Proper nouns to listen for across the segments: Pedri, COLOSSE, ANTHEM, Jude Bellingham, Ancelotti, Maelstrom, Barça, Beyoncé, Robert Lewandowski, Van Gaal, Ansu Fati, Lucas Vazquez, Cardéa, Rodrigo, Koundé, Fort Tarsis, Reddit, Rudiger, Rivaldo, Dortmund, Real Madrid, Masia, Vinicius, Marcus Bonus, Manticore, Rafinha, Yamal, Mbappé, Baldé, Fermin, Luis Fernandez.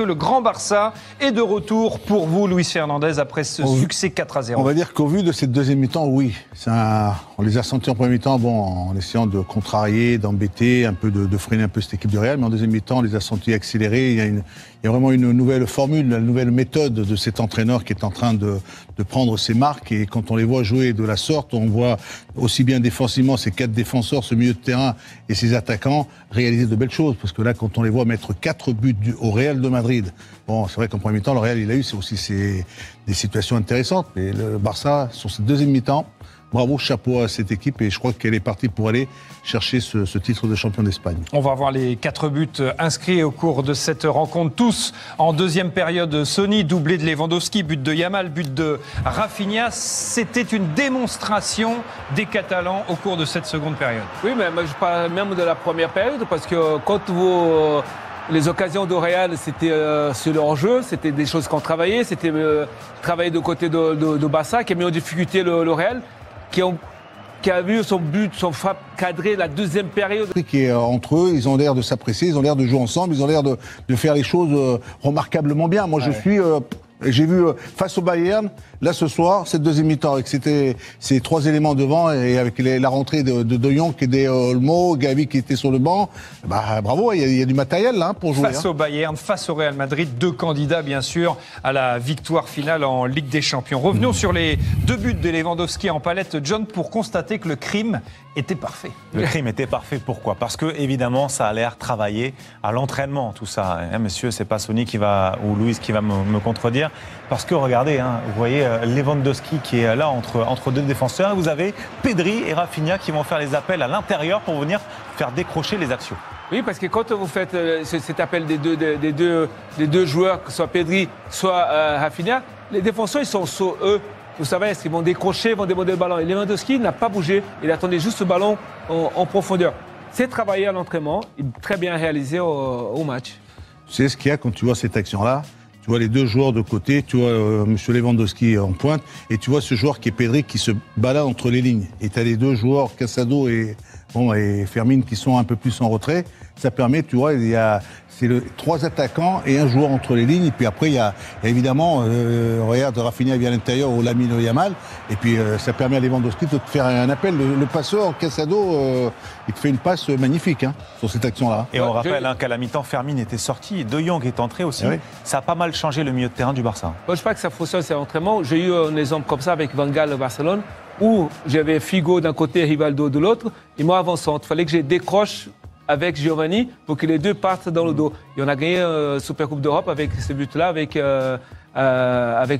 que le Grand Barça est de retour pour vous, Luis Fernandez, après ce succès 4-0. On va dire qu'au vu de cette deuxième mi-temps, oui. On les a sentis en premier mi-temps, en essayant de contrarier, d'embêter, un peu de freiner un peu cette équipe du Real. Mais en deuxième mi-temps, on les a sentis accélérés. Il y a vraiment une nouvelle formule, une nouvelle méthode de cet entraîneur qui est en train de prendre ses marques. Et quand on les voit jouer de la sorte, on voit aussi bien défensivement ces quatre défenseurs, ce milieu de terrain et ces attaquants réaliser de belles choses. Parce que là, quand on les voit mettre 4 buts au Real de Madrid, bon, c'est vrai qu'en premier mi-temps, le Real, il a eu aussi des situations intéressantes. Mais le Barça, sur cette deuxième mi-temps, bravo, chapeau à cette équipe, et je crois qu'elle est partie pour aller chercher ce titre de champion d'Espagne. On va voir les 4 buts inscrits au cours de cette rencontre. Tous en deuxième période, Sony, doublé de Lewandowski, but de Yamal, but de Rafinha. C'était une démonstration des Catalans au cours de cette seconde période. Oui, mais moi, je parle même de la première période, parce que quand vous... Les occasions de Real, c'était sur leur jeu, c'était des choses qu'on travaillait, c'était travailler de côté de Barça, qui a mis en difficulté le Real, qui a vu son but, son frappe cadrée la deuxième période. Qui est entre eux, ils ont l'air de s'apprécier, ils ont l'air de jouer ensemble, ils ont l'air de faire les choses remarquablement bien. Moi, je suis... J'ai vu face au Bayern, là ce soir, cette deuxième mi-temps, avec ces 3 éléments devant, et avec la rentrée de Jong et des Olmo, Gavi qui était sur le banc, bah, bravo, il y a du matériel là, pour jouer. Face au Bayern, face au Real Madrid, 2 candidats bien sûr à la victoire finale en Ligue des Champions. Revenons sur les 2 buts de Lewandowski en palette, John, pour constater que le crime était parfait. Le crime était parfait, pourquoi? Parce que évidemment ça a l'air travaillé à l'entraînement, tout ça. Hein, monsieur, c'est pas Sony qui va, ou Louis qui va me contredire. Parce que regardez, hein, vous voyez Lewandowski qui est là entre 2 défenseurs. Vous avez Pedri et Rafinha qui vont faire les appels à l'intérieur pour venir faire décrocher les actions. Oui, parce que quand vous faites cet appel des deux joueurs, que ce soit Pedri, soit Rafinha, les défenseurs, ils sont sur eux. Vous savez, est-ce qu'ils vont décrocher, vont demander le ballon. Et Lewandowski n'a pas bougé, il attendait juste ce ballon en profondeur. C'est travaillé à l'entraînement, très bien réalisé au match. C'est ce qu'il y a quand tu vois cette action-là. Tu vois les 2 joueurs de côté, tu vois M. Lewandowski en pointe, et tu vois ce joueur qui est Pedri qui se balade entre les lignes. Et tu as les 2 joueurs, Casado et Fermin, qui sont un peu plus en retrait. Ça permet, tu vois, c'est 3 attaquants et un joueur entre les lignes. Et puis après, il y a évidemment, regarde, Rafinha vient à l'intérieur ou Lamine Yamal. Et puis ça permet à Lewandowski de te faire un appel. Le passeur, Casado, il te fait une passe magnifique hein, sur cette action-là. Et on rappelle qu'à la mi-temps, Fermin était sorti. De Jong est entré aussi. Oui. Ça a pas mal changé le milieu de terrain du Barça. Moi, je pense que ça fonctionne, c'est l'entraînement. J'ai eu un exemple comme ça avec Van Gaal à Barcelone, où j'avais Figo d'un côté et Rivaldo de l'autre. Et moi, avant centre, il fallait que je décroche avec Giovanni pour que les 2 partent dans le dos. Et on a gagné Supercoupe d'Europe avec ce but-là, avec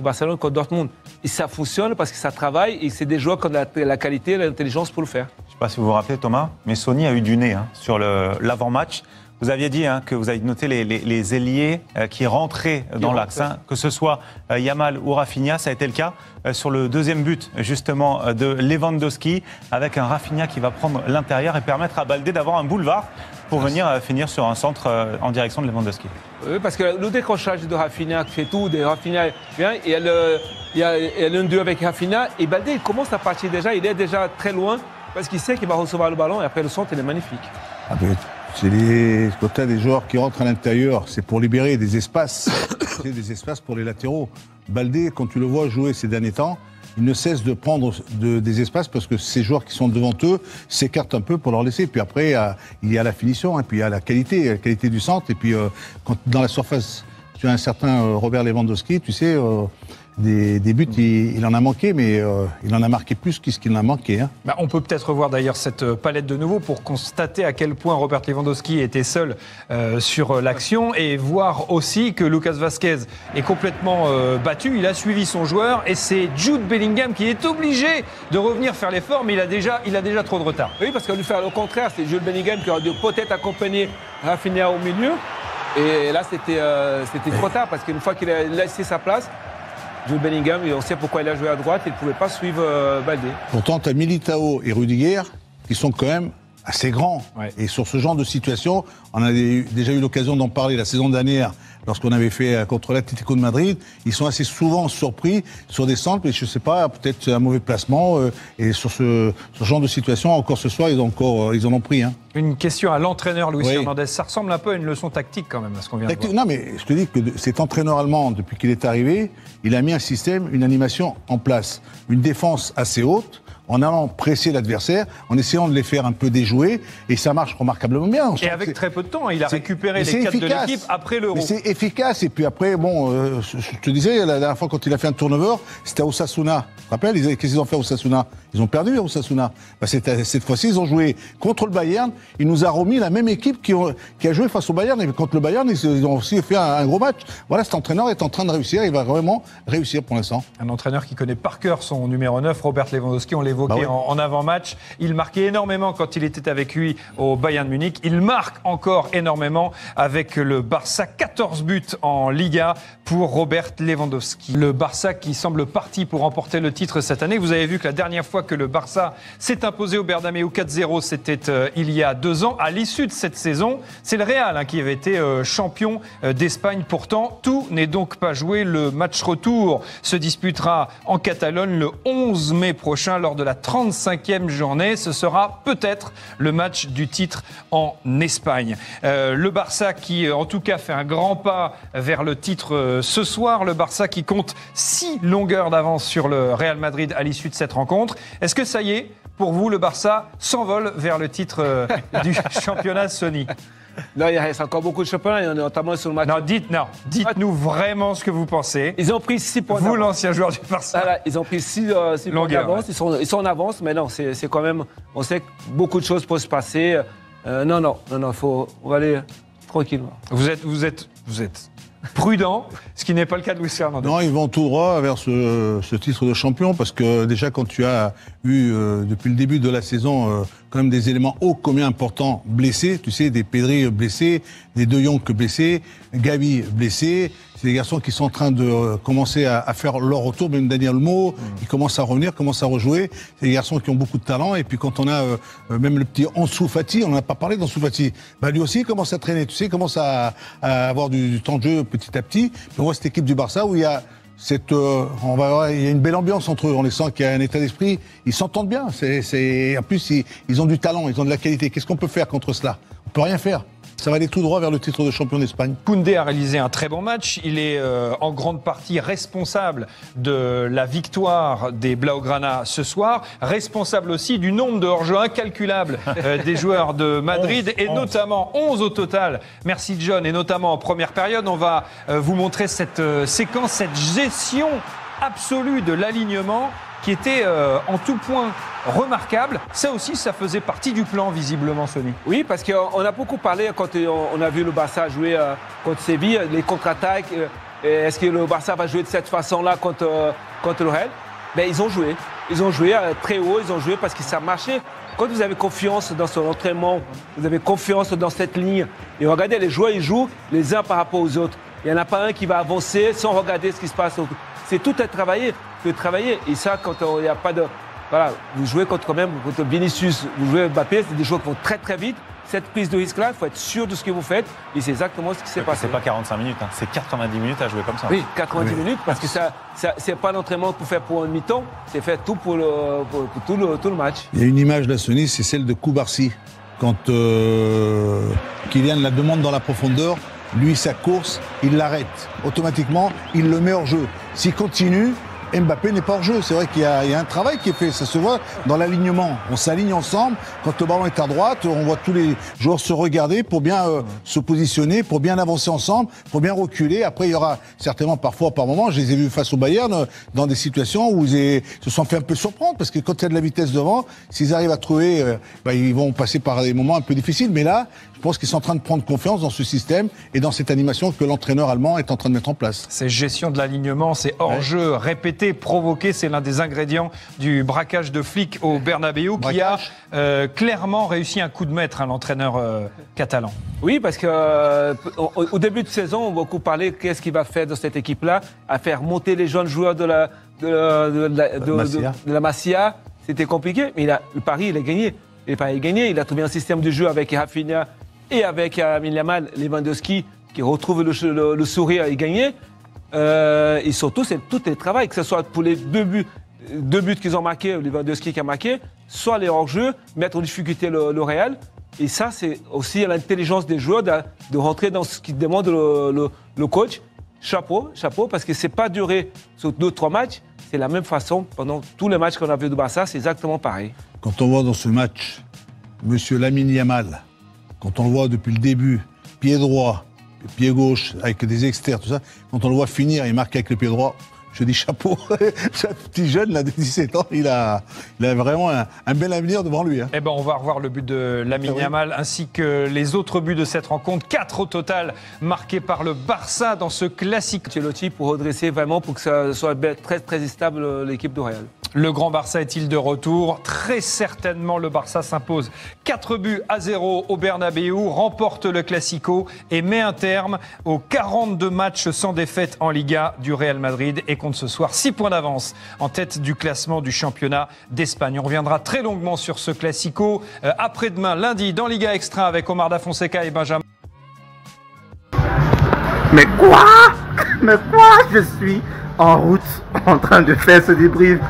Barcelone contre Dortmund. Et ça fonctionne parce que ça travaille et c'est des joueurs qui ont la qualité et l'intelligence pour le faire. Je ne sais pas si vous vous rappelez, Thomas, mais Sony a eu du nez hein, sur l'avant-match. Vous aviez dit hein, que vous avez noté les ailiers qui rentraient dans l'axe, hein, que ce soit Yamal ou Rafinha, ça a été le cas sur le deuxième but justement de Lewandowski, avec un Rafinha qui va prendre l'intérieur et permettre à Baldé d'avoir un boulevard pour venir finir sur un centre en direction de Lewandowski. Oui, parce que le décrochage de Rafinha fait tout, Rafinha vient, et il y a l'1-2 avec Rafinha, et Baldé il commence à partir déjà, il est déjà très loin, parce qu'il sait qu'il va recevoir le ballon, et après le centre il est magnifique. Ah, c'est les quotas des joueurs qui rentrent à l'intérieur, c'est pour libérer des espaces, c'est des espaces pour les latéraux. Baldé, quand tu le vois jouer ces derniers temps, il ne cesse de prendre des espaces parce que ces joueurs qui sont devant eux s'écartent un peu pour leur laisser. Puis après, il y a la finition, et puis il y a la qualité du centre. Et puis quand, dans la surface, tu as un certain Robert Lewandowski, tu sais... Des buts, il en a manqué, mais il en a marqué plus que ce qu'il en a manqué. Hein. Bah, on peut peut-être revoir d'ailleurs cette palette de nouveau pour constater à quel point Robert Lewandowski était seul sur l'action, et voir aussi que Lucas Vazquez est complètement battu. Il a suivi son joueur et c'est Jude Bellingham qui est obligé de revenir faire l'effort, mais il a déjà trop de retard. Oui, parce qu'on lui fait le contraire. C'est Jude Bellingham qui aurait dû peut-être accompagner Rafinha au milieu. Et là, c'était trop tard parce qu'une fois qu'il a laissé sa place, Jude Bellingham, on sait pourquoi il a joué à droite, il ne pouvait pas suivre Baldé. Pourtant, tu as Militao et Rudiger qui sont quand même assez grand. Ouais. Et sur ce genre de situation, on a déjà eu l'occasion d'en parler la saison dernière, lorsqu'on avait fait contre l'Atlético de Madrid. Ils sont assez souvent surpris sur des centres, et je ne sais pas, peut-être un mauvais placement. Et sur ce genre de situation, encore ce soir, ils en ont pris. Hein. Une question à l'entraîneur Luis Fernandez. Ça ressemble un peu à une leçon tactique quand même, à ce qu'on vient de voir. Non, mais je te dis que cet entraîneur allemand, depuis qu'il est arrivé, il a mis un système, une animation en place. Une défense assez haute, en allant presser l'adversaire, en essayant de les faire un peu déjouer, et ça marche remarquablement bien. Et avec très peu de temps, il a récupéré les cadres de l'équipe après l'Euro. C'est efficace, et puis après, bon, je te disais, la dernière fois quand il a fait un turnover, c'était à Osasuna. Tu te rappelles, qu'est-ce qu'ils ont fait à Osasuna? Ils ont perdu à Osasuna. Ben, cette fois-ci, ils ont joué contre le Bayern, il nous a remis la même équipe qui a joué face au Bayern, et contre le Bayern, ils ont aussi fait un gros match. Voilà, cet entraîneur est en train de réussir, il va vraiment réussir pour l'instant. Un entraîneur qui connaît par cœur son numéro 9, Robert Lewandowski, on évoqué en avant-match. Il marquait énormément quand il était avec lui au Bayern de Munich. Il marque encore énormément avec le Barça. 14 buts en Liga pour Robert Lewandowski. Le Barça qui semble parti pour remporter le titre cette année. Vous avez vu que la dernière fois que le Barça s'est imposé au Bernabéu 4-0, c'était il y a 2 ans. À l'issue de cette saison, c'est le Real qui avait été champion d'Espagne. Pourtant, tout n'est donc pas joué. Le match retour se disputera en Catalogne le 11 mai prochain lors de la 35e journée. Ce sera peut-être le match du titre en Espagne. Le Barça qui, en tout cas, fait un grand pas vers le titre ce soir. Le Barça qui compte 6 longueurs d'avance sur le Real Madrid à l'issue de cette rencontre. Est-ce que ça y est, pour vous, le Barça s'envole vers le titre du championnat Sony? Non, il reste encore beaucoup de championnats, notamment sur le match. Non, dites-nous vraiment ce que vous pensez. Ils ont pris 6 points. Vous, l'ancien joueur du Barça. Voilà, ils ont pris 6 points d'avance. Ouais. Ils sont en avance, mais non, c'est quand même. On sait que beaucoup de choses peuvent se passer. Non, on va aller tranquillement. Vous êtes prudent, ce qui n'est pas le cas de Luis Fernandez. Non, ils vont tout droit vers ce titre de champion, parce que déjà quand tu as eu, depuis le début de la saison, quand même des éléments ô combien importants blessés, tu sais, des Pedri blessés, des De Jong blessés, Gavi blessé, c'est des garçons qui sont en train de commencer à faire leur retour, même Daniel Mo, qui commence à revenir, commence à rejouer, c'est des garçons qui ont beaucoup de talent, et puis quand on a même le petit Ansu Fati, on n'en a pas parlé d'Ansu Fati, bah lui aussi il commence à traîner, tu sais, il commence à avoir du temps de jeu petit à petit. On voit cette équipe du Barça où il y a il y a une belle ambiance entre eux, on les sent qu'il y a un état d'esprit, ils s'entendent bien, en plus ils ont du talent, ils ont de la qualité. Qu'est-ce qu'on peut faire contre cela? On ne peut rien faire. Ça va aller tout droit vers le titre de champion d'Espagne. Koundé a réalisé un très bon match. Il est en grande partie responsable de la victoire des Blaugrana ce soir. Responsable aussi du nombre de hors-jeu incalculable des joueurs de Madrid. 11, notamment 11 au total. Merci John. Et notamment en première période, on va vous montrer cette séquence, cette gestion absolue de l'alignement qui était en tout point remarquable. Ça aussi, ça faisait partie du plan, visiblement, Sony. Oui, parce qu'on a beaucoup parlé quand on a vu le Barça jouer contre Séville, les contre-attaques. Est-ce que le Barça va jouer de cette façon-là contre le Real? Mais ils ont joué. Ils ont joué très haut, ils ont joué parce que ça marchait. Quand vous avez confiance dans son entraînement, vous avez confiance dans cette ligne. Et regardez, les joueurs, ils jouent les uns par rapport aux autres. Il n'y en a pas un qui va avancer sans regarder ce qui se passe. C'est tout à travailler. Et ça, quand il n'y a pas de... Voilà, vous jouez contre Vinicius, vous jouez Mbappé, c'est des joueurs qui vont très très vite. Cette prise de risque-là, il faut être sûr de ce que vous faites. Et c'est exactement ce qui s'est passé. C'est pas 45 minutes, hein. C'est 90 minutes à jouer comme ça. Oui, 90 minutes, parce que ça c'est pas l'entraînement pour faire pour un mi-temps, c'est faire tout pour tout le match. Il y a une image de la Sony, c'est celle de Cubarsí. Quand Kylian la demande dans la profondeur, lui, sa course, il l'arrête. Automatiquement, il le met hors jeu. S'il continue, Mbappé n'est pas hors jeu. C'est vrai qu'il y a un travail qui est fait, ça se voit dans l'alignement. On s'aligne ensemble, quand le ballon est à droite, on voit tous les joueurs se regarder pour bien se positionner, pour bien avancer ensemble, pour bien reculer. Après, il y aura certainement parfois, par moments, je les ai vus face au Bayern, dans des situations où ils se sont fait un peu surprendre, parce que quand il y a de la vitesse devant, s'ils arrivent à trouver, ils vont passer par des moments un peu difficiles. Mais là, je pense qu'ils sont en train de prendre confiance dans ce système et dans cette animation que l'entraîneur allemand est en train de mettre en place. C'est gestion de l'alignement, c'est hors-jeu, répété, provoqué, c'est l'un des ingrédients du braquage de Flick au Bernabéu qui a clairement réussi un coup de maître à l'entraîneur catalan. Oui, parce qu'au début de saison, on a beaucoup parlé qu'est-ce qu'il va faire dans cette équipe-là, à faire monter les jeunes joueurs de la Masia. C'était compliqué, mais le pari, il a gagné. n'est pas gagné. Il a trouvé un système de jeu avec Rafinha et avec Lamine Yamal, Lewandowski, qui retrouve le sourire et gagné. Et surtout, c'est tout le travail, que ce soit pour les deux buts qu'ils ont marqués, Lewandowski qui a marqué, soit les hors-jeu, mettre en difficulté le Real. Et ça, c'est aussi à l'intelligence des joueurs de rentrer dans ce qui demande le coach. Chapeau, parce que ce n'est pas duré sur 2-3 matchs. C'est la même façon pendant tous les matchs qu'on a vu de Barça, c'est exactement pareil. Quand on voit dans ce match monsieur Lamine Yamal, quand on le voit depuis le début, pied droit, pied gauche, avec des externes, tout ça, quand on le voit finir et marquer avec le pied droit, je dis chapeau. Ce petit jeune là, de 17 ans, il a vraiment un bel avenir devant lui. Hein. Eh ben, on va revoir le but de Lamine Yamal ainsi que les autres buts de cette rencontre. 4 au total marqués par le Barça dans ce classique. Ancelotti pour redresser vraiment, pour que ça soit très, très stable l'équipe du Real. Le grand Barça est-il de retour? Très certainement, le Barça s'impose 4-0 au Bernabéu, remporte le Classico et met un terme aux 42 matchs sans défaite en Liga du Real Madrid et compte ce soir 6 points d'avance en tête du classement du championnat d'Espagne. On reviendra très longuement sur ce Classico après-demain, lundi, dans Liga Extra avec Omar Da Fonseca et Benjamin. Mais quoi? Je suis en route, en train de faire ce débrief.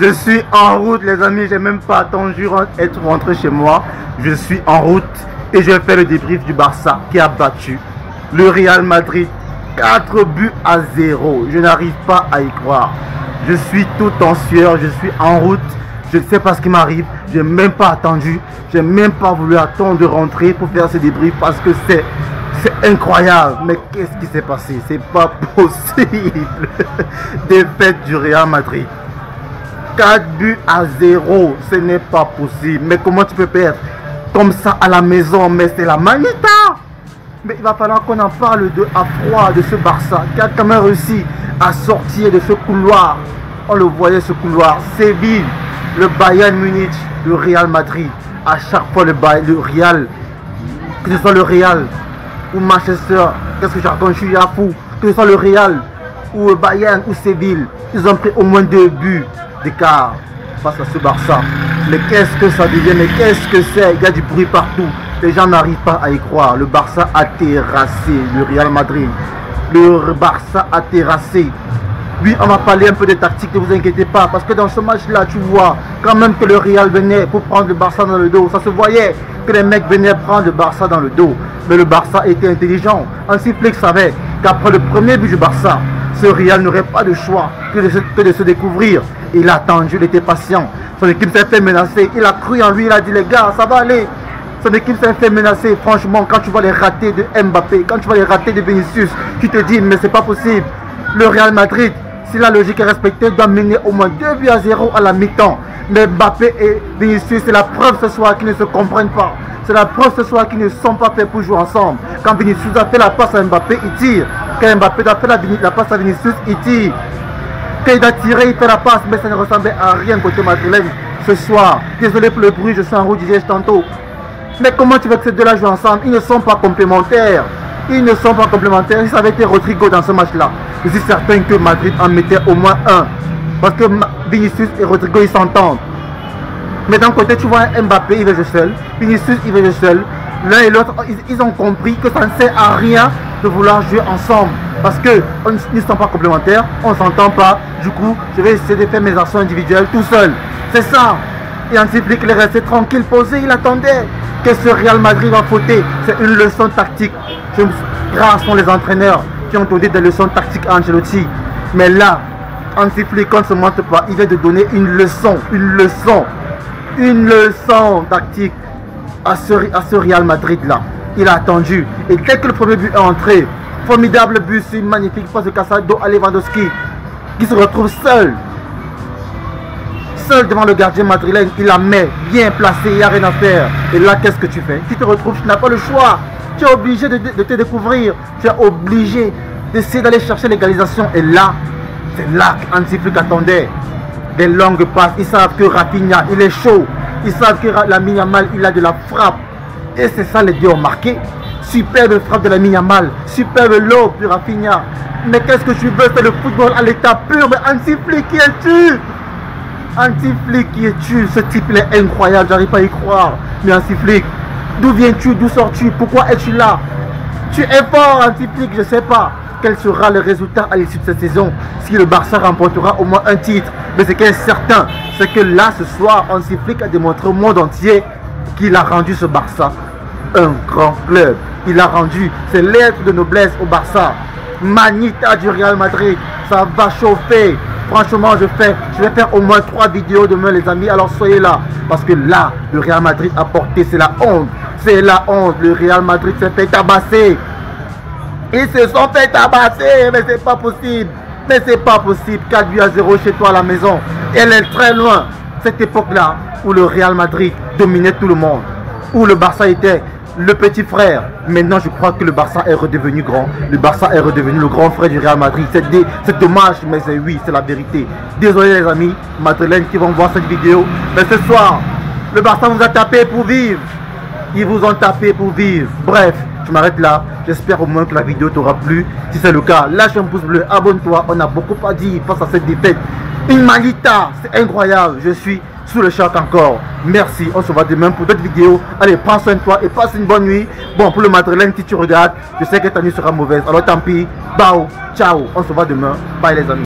Je suis en route, les amis. J'ai même pas attendu d'être rentré chez moi. Je suis en route et je fais le débrief du Barça qui a battu le Real Madrid 4-0. Je n'arrive pas à y croire. Je suis tout en sueur. Je suis en route. Je ne sais pas ce qui m'arrive. Je n'ai même pas attendu. Je n'ai même pas voulu attendre de rentrer pour faire ce débrief parce que c'est... c'est incroyable, mais qu'est-ce qui s'est passé? C'est pas possible. Défaite du Real Madrid. 4-0, ce n'est pas possible. Mais comment tu peux perdre comme ça à la maison? Mais c'est la manita. Mais il va falloir qu'on en parle de à froid de ce Barça qui a quand même réussi à sortir de ce couloir. On le voyait, ce couloir. Séville, le Bayern Munich, le Real Madrid. À chaque fois le Real, que ce soit le Real ou Manchester, qu'est-ce que j'arrive, je suis à fou, que ce soit le Real, ou le Bayern, ou Séville, ils ont pris au moins 2 buts d'écart face à ce Barça. Mais qu'est-ce que ça devient, mais qu'est-ce que c'est? Il y a du bruit partout, les gens n'arrivent pas à y croire. Le Barça a terrassé le Real Madrid, le Barça a terrassé. Oui, on va parler un peu de tactique, ne vous inquiétez pas, parce que dans ce match-là, tu vois, quand même que le Real venait pour prendre le Barça dans le dos, ça se voyait que les mecs venaient prendre le Barça dans le dos. Mais le Barça était intelligent. Hansi Flick savait qu'après le premier but du Barça, ce Real n'aurait pas de choix que de se découvrir. Il a attendu, il était patient. Son équipe s'est fait menacer. Il a cru en lui, il a dit les gars, ça va aller. Son équipe s'est fait menacer. Franchement, quand tu vois les ratés de Mbappé, quand tu vois les ratés de Vinicius, tu te dis mais c'est pas possible. Le Real Madrid, si la logique est respectée, doit mener au moins 2-0 à la mi-temps. Mais Mbappé et Vinicius, c'est la preuve ce soir qu'ils ne se comprennent pas. C'est la preuve ce soir qu'ils ne sont pas faits pour jouer ensemble. Quand Vinicius a fait la passe à Mbappé, il tire. Quand Mbappé a fait la passe à Vinicius, il tire. Quand il a tiré, il fait la passe, mais ça ne ressemblait à rien côté madrilène ce soir. Désolé pour le bruit, je suis en route, je disais tantôt. Mais comment tu veux que ces deux-là jouent ensemble? Ils ne sont pas complémentaires. Ils ne sont pas complémentaires. Si ça avait été Rodrigo dans ce match-là, je suis certain que Madrid en mettait au moins un. Parce que Vinicius et Rodrigo, ils s'entendent. Mais d'un côté, tu vois Mbappé, il veut jouer seul. Vinicius, il veut jouer seul. L'un et l'autre, ils ont compris que ça ne sert à rien de vouloir jouer ensemble. Parce qu'ils ne sont pas complémentaires, on ne s'entend pas. Du coup, je vais essayer de faire mes actions individuelles tout seul. C'est ça. Et Hansi Flick, il est resté tranquille, posé. Il attendait que ce Real Madrid va fauter. C'est une leçon tactique. Rares sont les entraîneurs qui ont donné des leçons tactiques à Ancelotti. Mais là, Hansi Flick, on ne se montre pas. Il vient de donner une leçon tactique à ce Real Madrid là. Il a attendu et dès que le premier but est entré, formidable but, c'est une magnifique passe de Casado à Lewandowski qui se retrouve seul devant le gardien madrilène. Il la met bien placée, il n'y a rien à faire. Et là, qu'est-ce que tu fais? Tu te retrouves, tu n'as pas le choix, tu es obligé de te découvrir, tu es obligé d'essayer d'aller chercher l'égalisation. Et là, c'est là qu'Hansi Flick attendait. Des longues passes, ils savent que Rafinha, il est chaud. Ils savent que Lamine Yamal, il a de la frappe. Et c'est ça, les deux ont marqué. Superbe frappe de Lamine Yamal, superbe lob de Rafinha. Mais qu'est-ce que tu veux? C'est le football à l'état pur. Mais Hansi Flick qui est tu Hansi Flick qui est tu, ce type il est incroyable, j'arrive pas à y croire. Mais Hansi Flick, d'où viens-tu, d'où sors-tu, pourquoi es-tu là? Tu es fort Hansi Flick, je sais pas. Quel sera le résultat à l'issue de cette saison? Si le Barça remportera au moins un titre. Mais ce qui est certain, c'est que là ce soir, Hansi Flick a démontré au monde entier qu'il a rendu ce Barça un grand club. Il a rendu ses lettres de noblesse au Barça. Manita du Real Madrid, ça va chauffer. Franchement, je vais faire au moins 3 vidéos demain les amis. Alors soyez là. Parce que là, le Real Madrid a porté, c'est la honte. C'est la honte. Le Real Madrid s'est fait tabasser. Ils se sont fait tabasser. Mais c'est pas possible. Mais c'est pas possible. 4-0 chez toi à la maison. Elle est très loin. Cette époque-là où le Real Madrid dominait tout le monde. Où le Barça était le petit frère. Maintenant je crois que le Barça est redevenu grand. Le Barça est redevenu le grand frère du Real Madrid. C'est dommage mais c'est oui, c'est la vérité. Désolé les amis, Madrilènes qui vont voir cette vidéo. Mais ce soir, le Barça vous a tapé pour vivre. Ils vous ont tapé pour vivre. Bref, je m'arrête là. J'espère au moins que la vidéo t'aura plu. Si c'est le cas, lâche un pouce bleu, abonne-toi. On a beaucoup à dire face à cette défaite. Une malita, c'est incroyable. Je suis sous le choc encore. Merci, on se voit demain pour d'autres vidéos. Allez, prends soin de toi et passe une bonne nuit. Bon, pour le Madrilène, si tu regardes, je sais que ta nuit sera mauvaise. Alors tant pis, ciao, on se voit demain. Bye les amis.